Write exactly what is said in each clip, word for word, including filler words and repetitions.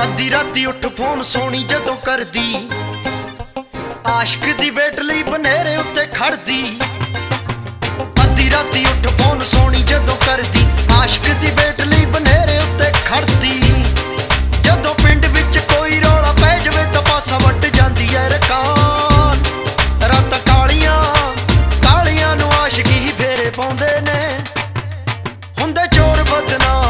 अद्धी राती उठ फोन सोनी जदों कर दी आशक दी बेट लई बनेरे उत्ते खड़ दी। अद्धी राती उठ फोन सोनी जदों कर दी आशक दी बेट लई बनेरे उत्ते खड़ दी। जदों पिंड विच कोई रौला पै जावे तां पासा वट जांदी ऐ रकान। रातां कालियां कालियां नूं आशकी ही फेरे पाउंदे ने हुंदे चोर बदनाम।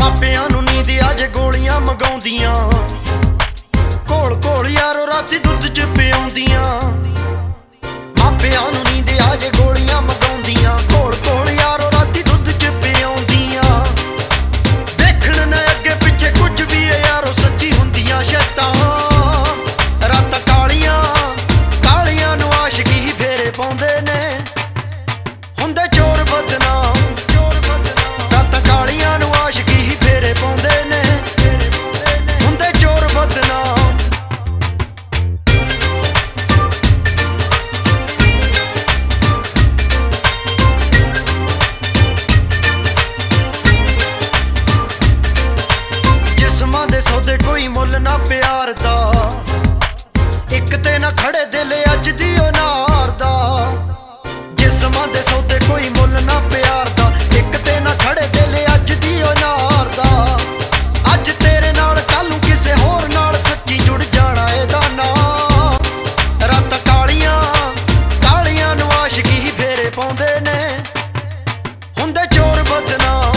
मापियां नूं नींद अज गोलियां मंगाउंदियां कोल कोल यारो राती दुध च पियाउंदियां। मापियां नूं नींद अज गोलियां मंगाउंदियां कोल कोल यारो राती दुध च पियाउंदियां। देखण ना अगे पिछे कुछ भी है यारो सच्ची हुंदियां शैतान। रातां कालियां कालियां नूं आशकी ही फेरे पाउंदे ने हुंदे चोर बदनाम। सौदे कोई मुल ना प्यार दा इक ते ना खड़े दिल अज दी ओ नार दा। जिस्मां दे सौदे कोई मुल ना प्यार दा इक ते ना खड़े दिल अज दी ओ नार दा। अज तेरे नाल कल नूं किसे होर नाल सच्ची जुड़ जाना इहदा नां। रातां कालियां कालियां नूं आशकी ही फेरे पाउंदे ने हुंदे चोर बदनाम।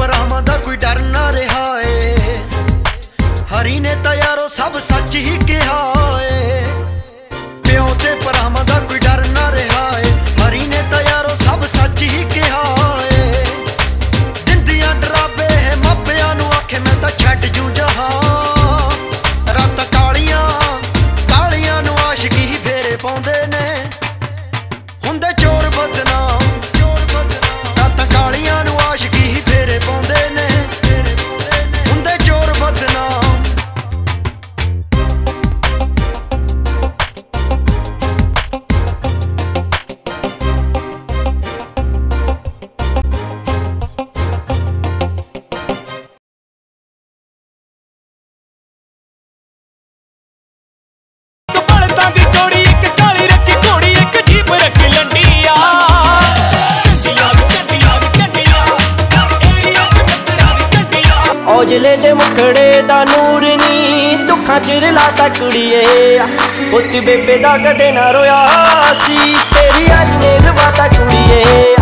परावां दा कोई डर ना रहा है हरी ने तां यारो सब सच ही कहा है। प्यो ते परावां दा कोई डर ना रहा है हरी ने तां यारो सब सच ही कहा है। दिंदियां डरावे है मापियां नूं आखे मैं तां छड्ड जूं जहां। रातां कालियां कालियां नूं आशकी ही फेरे पाउंदे ने हुंदे चोर बदनाम। औजले दे मुखड़े दा नूर नी दुखा चिर लाता कुड़िए उत बेबे दा कदे ना रोया सी तेरी अज ने रवाता कुड़िए।